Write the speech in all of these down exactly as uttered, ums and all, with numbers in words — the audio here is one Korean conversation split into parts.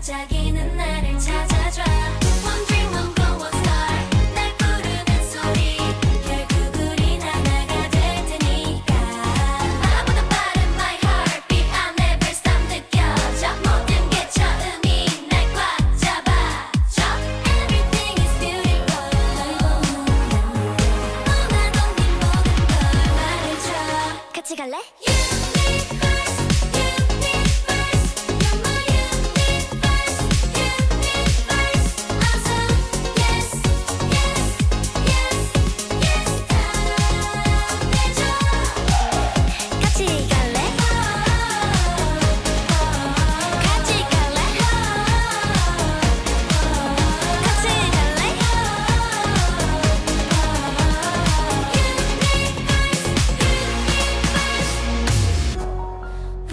반짝이는 나를 찾아줘. One dream, one goal, one star. 날 부르는 소리 결국 우린 하나가 될 테니까. 나보다 빠른 my heartbeat I never stop 느껴져. 모든 게 처음이 날 꽉 잡아줘. Everything is beautiful. 원하던 네 모든 걸 말해줘. 같이 갈래?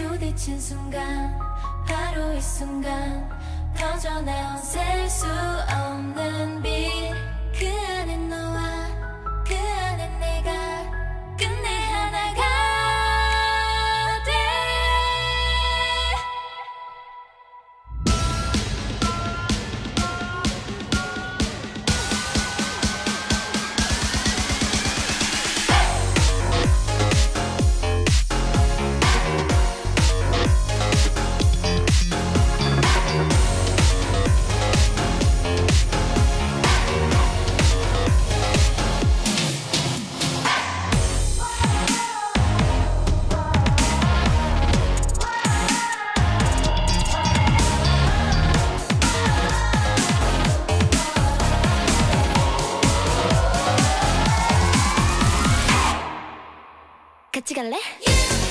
부딪힌 순간 바로 이 순간 터져나온 셀 수 없는 빛 그 안에 너와 그 안에 내가 끝내 하나가 돼. 같이 갈래? Yeah.